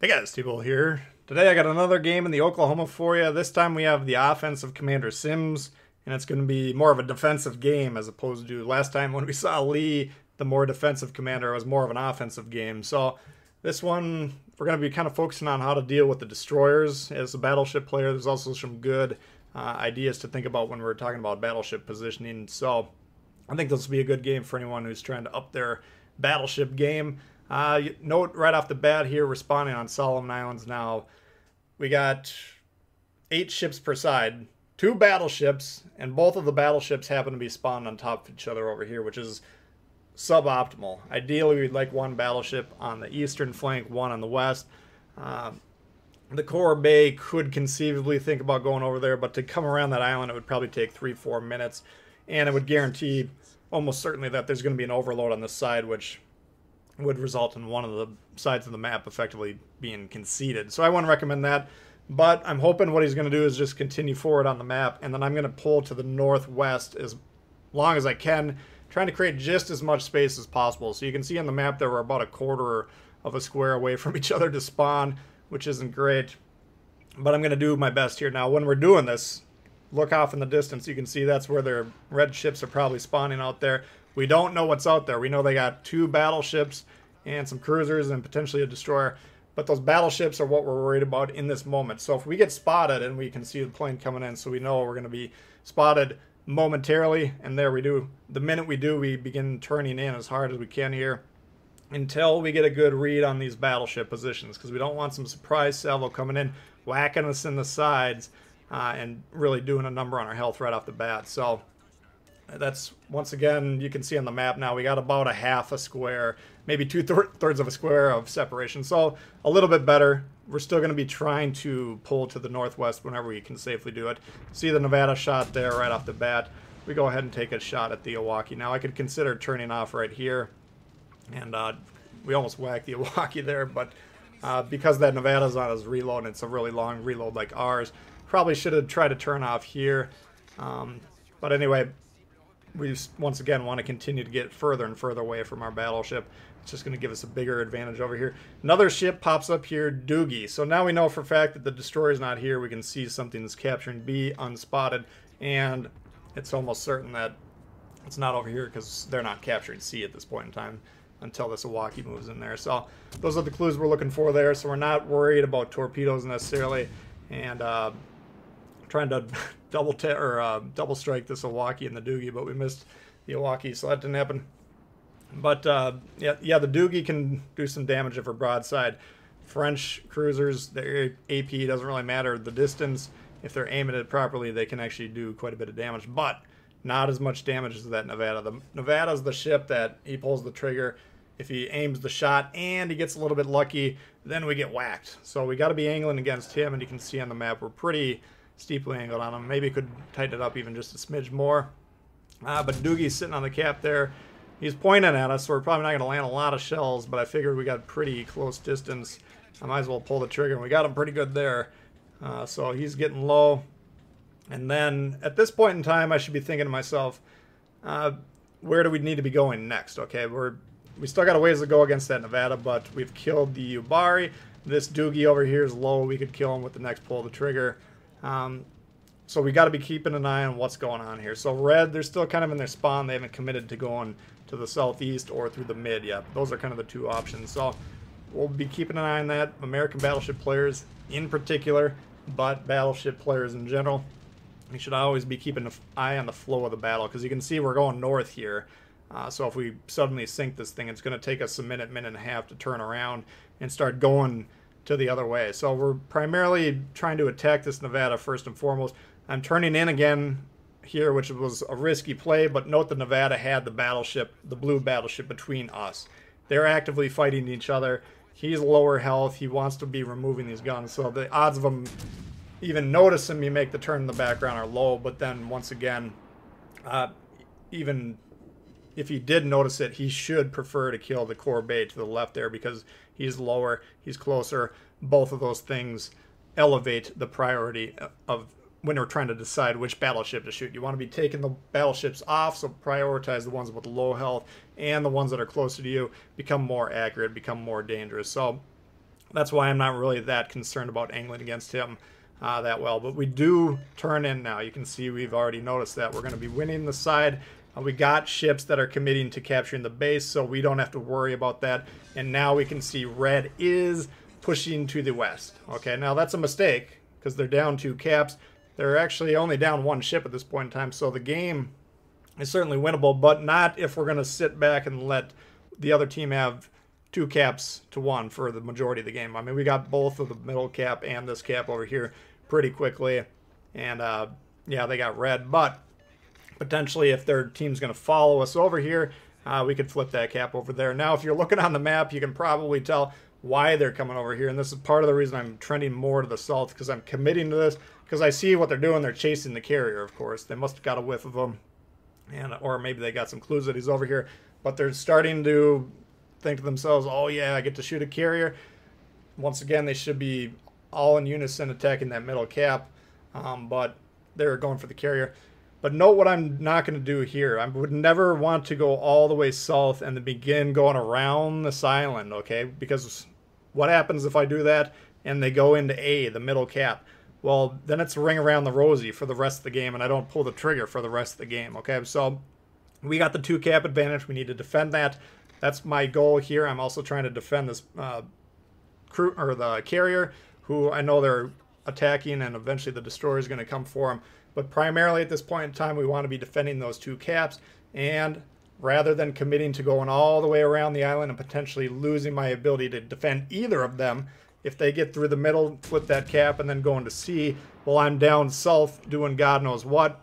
Hey guys, Tbull here. Today I got another game in the Oklahoma for you. This time we have the offense of Commander Sims, and it's going to be more of a defensive game as opposed to last time when we saw Lee, the more defensive commander, was more of an offensive game. So this one, we're going to be kind of focusing on how to deal with the destroyers as a battleship player. There's also some good ideas to think about when we're talking about battleship positioning. So I think this will be a good game for anyone who's trying to up their battleship game. Note right off the bat here, we're spawning on Solomon Islands now. We got 8 ships per side, 2 battleships, and both of the battleships happen to be spawned on top of each other over here, which is suboptimal. Ideally, we'd like one battleship on the eastern flank, one on the west. The Corbett could conceivably think about going over there, but to come around that island, it would probably take 3-4 minutes, and it would guarantee almost certainly that there's going to be an overload on this side, which would result in one of the sides of the map effectively being conceded. So I wouldn't recommend that, but I'm hoping what he's going to do is just continue forward on the map, and then I'm going to pull to the northwest as long as I can, trying to create just as much space as possible. So you can see on the map that we're about a quarter of a square away from each other to spawn, which isn't great, but I'm going to do my best here. Now when we're doing this, look off in the distance, you can see that's where their red ships are probably spawning out there. We don't know what's out there. We know they got 2 battleships and some cruisers and potentially a destroyer, but those battleships are what we're worried about in this moment. So if we get spotted, and we can see the plane coming in, so we know we're going to be spotted momentarily, and there we do. The minute we do, we begin turning in as hard as we can here until we get a good read on these battleship positions, because we don't want some surprise salvo coming in, whacking us in the sides, and really doing a number on our health right off the bat. So that's, once again, you can see on the map now, we got about a half a square, maybe two-thirds of a square of separation, so a little bit better. We're still going to be trying to pull to the northwest whenever we can safely do it. See the Nevada shot there right off the bat. We go ahead and take a shot at the Iwaki. Now I could consider turning off right here, and we almost whacked the Iwaki there, but because that Nevada's on his reload, and it's a really long reload like ours, probably should have tried to turn off here, but anyway, we once again want to continue to get further and further away from our battleship. It's just going to give us a bigger advantage over here. Another ship pops up here, Doogie. So now we know for a fact that the destroyer's not here. We can see something that's capturing B unspotted, and it's almost certain that it's not over here because they're not capturing C at this point in time until this Iwaki moves in there. So those are the clues we're looking for there. So we're not worried about torpedoes necessarily, and trying to double strike this Iwaki and the Doogie, but we missed the Iwaki, so that didn't happen. But yeah, the Doogie can do some damage if we're broadside. French cruisers, their AP doesn't really matter. The distance, if they're aiming it properly, they can actually do quite a bit of damage, but not as much damage as that Nevada. The Nevada's the ship that he pulls the trigger. If he aims the shot and he gets a little bit lucky, then we get whacked. So we got to be angling against him, and you can see on the map we're pretty steeply angled on him. Maybe could tighten it up even just a smidge more. But Doogie's sitting on the cap there. He's pointing at us, so we're probably not going to land a lot of shells, but I figured we got pretty close distance. I might as well pull the trigger, and we got him pretty good there. So he's getting low. And then at this point in time, I should be thinking to myself, where do we need to be going next? Okay, we still got a ways to go against that Nevada, but we've killed the Yubari. This Doogie over here is low. We could kill him with the next pull of the trigger. So we got to be keeping an eye on what's going on here. So red, they're still kind of in their spawn. They haven't committed to going to the southeast or through the mid. Yeah, those are kind of the two options. So we'll be keeping an eye on that. American battleship players in particular, but battleship players in general, you should always be keeping an eye on the flow of the battle, because you can see we're going north here. So if we suddenly sink this thing, it's going to take us a minute and a half to turn around and start going to the other way. So we're primarily trying to attack this Nevada first and foremost. I'm turning in again here, which was a risky play, but note the Nevada had the battleship, the blue battleship, between us. They're actively fighting each other. He's lower health. He wants to be removing these guns, so the odds of him even noticing me make the turn in the background are low. But then once again, even if he did notice it, he should prefer to kill the Courbet to the left there, because he's lower, he's closer. Both of those things elevate the priority of when we're trying to decide which battleship to shoot. You want to be taking the battleships off, so prioritize the ones with low health, and the ones that are closer to you become more accurate, become more dangerous. So That's why I'm not really that concerned about angling against him that well. But we do turn in now. You can see we've already noticed that. We're going to be winning the side. We got ships that are committing to capturing the base, so we don't have to worry about that. And now we can see red is pushing to the west. Okay, now that's a mistake because they're down 2 caps. They're actually only down 1 ship at this point in time, so the game is certainly winnable, but not if we're going to sit back and let the other team have 2 caps to 1 for the majority of the game. I mean, we got both of the middle cap and this cap over here pretty quickly, and yeah, they got red, but potentially if their team's going to follow us over here, we could flip that cap over there. Now, if you're looking on the map, you can probably tell why they're coming over here, and this is part of the reason I'm trending more to the south, because I'm committing to this, because I see what they're doing. They're chasing the carrier, of course. They must have got a whiff of him, and, or maybe they got some clues that he's over here, but they're starting to think to themselves, oh yeah, I get to shoot a carrier. Once again, they should be all in unison attacking that middle cap, but they're going for the carrier. But note what I'm not going to do here. I would never want to go all the way south and then begin going around this island, okay? Because what happens if I do that and they go into A, the middle cap? Well, then it's a ring around the rosy for the rest of the game, and I don't pull the trigger for the rest of the game, okay? So we got the 2 cap advantage. We need to defend that. That's my goal here. I'm also trying to defend this crew or the carrier, who I know they're attacking, and eventually the destroyer is going to come for them. But primarily at this point in time, we want to be defending those 2 caps, and rather than committing to going all the way around the island and potentially losing my ability to defend either of them, if they get through the middle, flip that cap, and then go into C, well, I'm down south doing God knows what.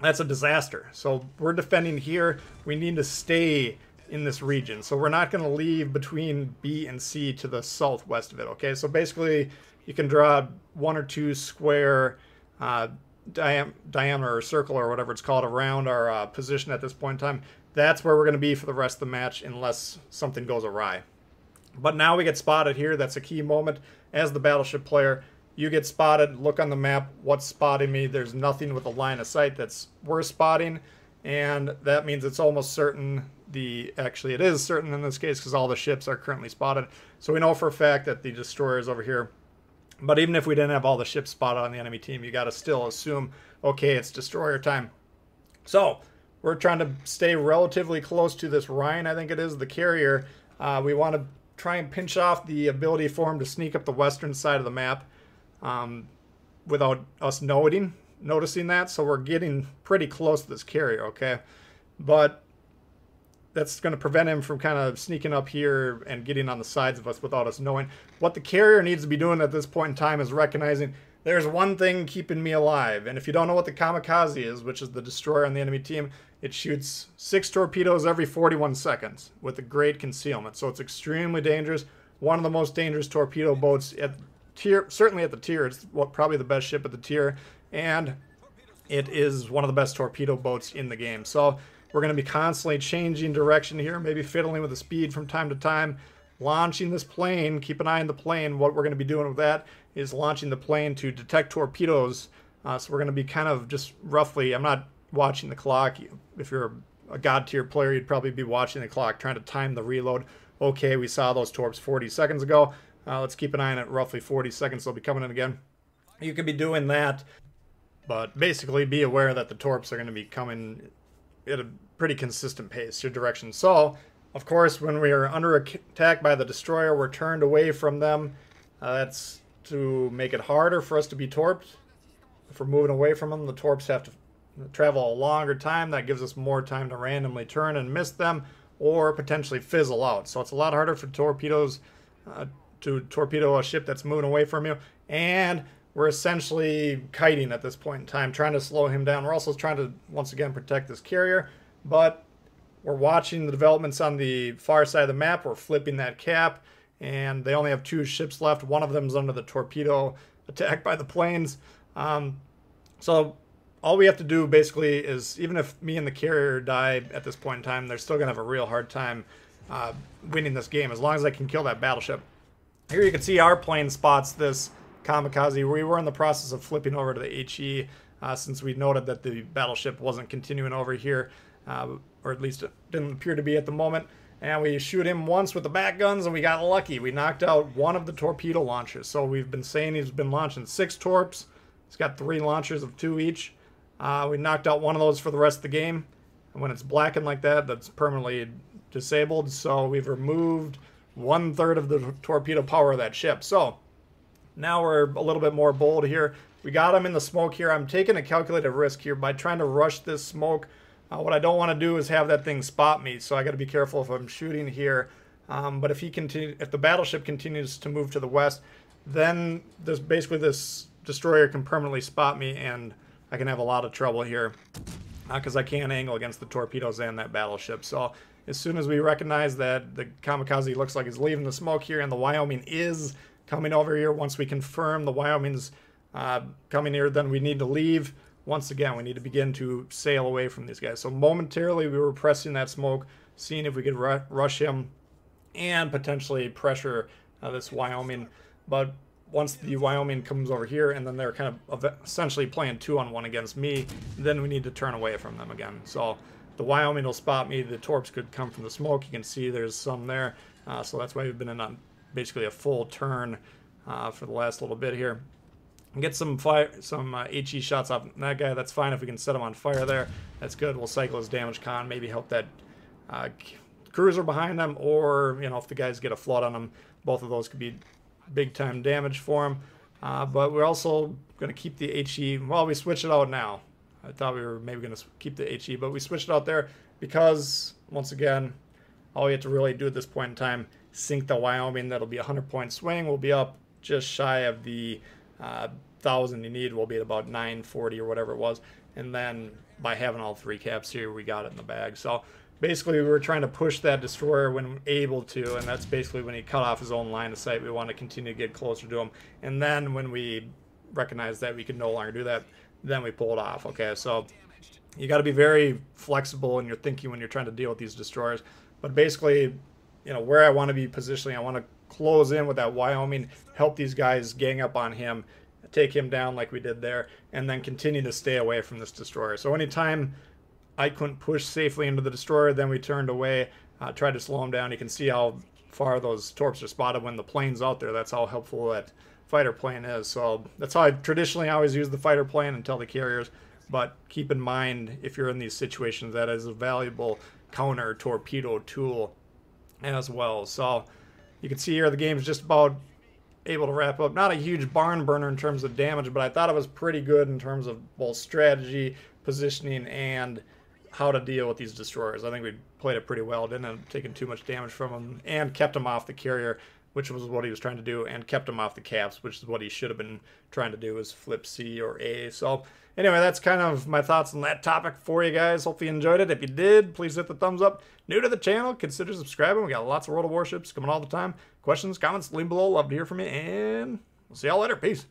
That's a disaster. So we're defending here. We need to stay in this region. So we're not going to leave between B and C to the southwest of it, okay? So basically, you can draw 1 or 2 square... diameter or circle or whatever it's called around our position at this point in time. That's where we're going to be for the rest of the match unless something goes awry. But now we get spotted here. That's a key moment. As the battleship player, you get spotted. Look on the map. What's spotting me? There's nothing with a line of sight that's worth spotting, and that means it's almost certain it is certain in this case because all the ships are currently spotted. So we know for a fact that the destroyer is over here. But even if we didn't have all the ships spotted on the enemy team, you got to still assume, okay, it's destroyer time. So we're trying to stay relatively close to this Ryan, I think it is, the carrier. We want to try and pinch off the ability for him to sneak up the western side of the map without us noticing that. So we're getting pretty close to this carrier, okay? But that's going to prevent him from kind of sneaking up here and getting on the sides of us without us knowing. What the carrier needs to be doing at this point in time is recognizing there's one thing keeping me alive. And if you don't know what the kamikaze is, which is the destroyer on the enemy team, it shoots 6 torpedoes every 41 seconds with a great concealment. So it's extremely dangerous. One of the most dangerous torpedo boats at tier, certainly at the tier. It's probably the best ship at the tier. And it is one of the best torpedo boats in the game. So we're going to be constantly changing direction here, maybe fiddling with the speed from time to time, launching this plane. Keep an eye on the plane. What we're going to be doing with that is launching the plane to detect torpedoes. So we're going to be kind of just roughly, I'm not watching the clock. If you're a god tier player, you'd probably be watching the clock, trying to time the reload. Okay, we saw those torps 40 seconds ago. Let's keep an eye on it. Roughly 40 seconds, they'll be coming in again. You could be doing that, but basically be aware that the torps are going to be coming at a pretty consistent pace, your direction. So, of course, when we are under attack by the destroyer, we're turned away from them. That's to make it harder for us to be torped. If we're moving away from them, the torps have to travel a longer time. That gives us more time to randomly turn and miss them or potentially fizzle out. So it's a lot harder for torpedoes to torpedo a ship that's moving away from you. And we're essentially kiting at this point in time, trying to slow him down. We're also trying to, once again, protect this carrier, but we're watching the developments on the far side of the map. We're flipping that cap, and they only have 2 ships left. One of them's under the torpedo attack by the planes. So all we have to do, basically, is even if me and the carrier die at this point in time, they're still going to have a real hard time winning this game, as long as they can kill that battleship. Here you can see our plane spots this kamikaze. We were in the process of flipping over to the HE since we noted that the battleship wasn't continuing over here, or at least it didn't appear to be at the moment. And we shoot him once with the bat guns, and we got lucky. We knocked out one of the torpedo launchers. So we've been saying he's been launching 6 torps. He's got 3 launchers of 2 each. We knocked out one of those for the rest of the game. And when it's blackened like that, that's permanently disabled. So we've removed 1/3 of the torpedo power of that ship. So now we're a little bit more bold here. We got him in the smoke here. I'm taking a calculated risk here by trying to rush this smoke. What I don't want to do is have that thing spot me, so I got to be careful if I'm shooting here. But if the battleship continues to move to the west, then this destroyer can permanently spot me, and I can have a lot of trouble here because I can't angle against the torpedoes and that battleship. So as soon as we recognize that the Kamikaze looks like he's leaving the smoke here, and the Wyoming is coming over here, once we confirm the Wyoming's coming here, then we need to leave. Once again, we need to begin to sail away from these guys. So momentarily, we were pressing that smoke, seeing if we could rush him and potentially pressure this Wyoming. But once the Wyoming comes over here, and then they're kind of essentially playing 2-on-1 against me, then we need to turn away from them again. So the Wyoming will spot me. The torps could come from the smoke. You can see there's some there. So that's why we've been in basically a full turn for the last little bit here. Get some fire, some HE shots off that guy. That's fine if we can set him on fire there. That's good. We'll cycle his damage con. Maybe help that cruiser behind them, or you know, if the guys get a flood on them, both of those could be big time damage for him. But we're also going to keep the HE. Well, we switch it out now. I thought we were maybe going to keep the HE, but we switched it out there because once again, all we have to really do at this point in time, sink the Wyoming. That'll be a 100-point swing. We'll be up just shy of the 1,000 you need. Will be at about 940 or whatever it was, and then by having all 3 caps here, we got it in the bag. So basically, we were trying to push that destroyer when able to, and that's basically when he cut off his own line of sight. We want to continue to get closer to him, and then when we recognize that we can no longer do that, then we pull it off. Okay, so you got to be very flexible in your thinking when you're trying to deal with these destroyers. But basically, you know, where I want to be positioning, I want to close in with that Wyoming, help these guys gang up on him, take him down like we did there, and then continue to stay away from this destroyer. So anytime I couldn't push safely into the destroyer, then we turned away, tried to slow him down. You can see how far those torps are spotted when the plane's out there. That's how helpful that fighter plane is. So that's how I traditionally always use the fighter plane until the carriers. But keep in mind, if you're in these situations, that is a valuable counter torpedo tool as well. So you can see here the game's just about able to wrap up. Not a huge barn burner in terms of damage, but I thought it was pretty good in terms of both strategy, positioning, and how to deal with these destroyers. I think we played it pretty well. Didn't end up taking too much damage from them, and kept him off the carrier, which was what he was trying to do, and kept him off the caps, which is what he should have been trying to do, is flip C or A. So anyway, that's kind of my thoughts on that topic for you guys. Hopefully you enjoyed it. If you did, please hit the thumbs up. New to the channel, consider subscribing. We got lots of World of Warships coming all the time. Questions, comments, leave below. Love to hear from you, and we'll see y'all later. Peace.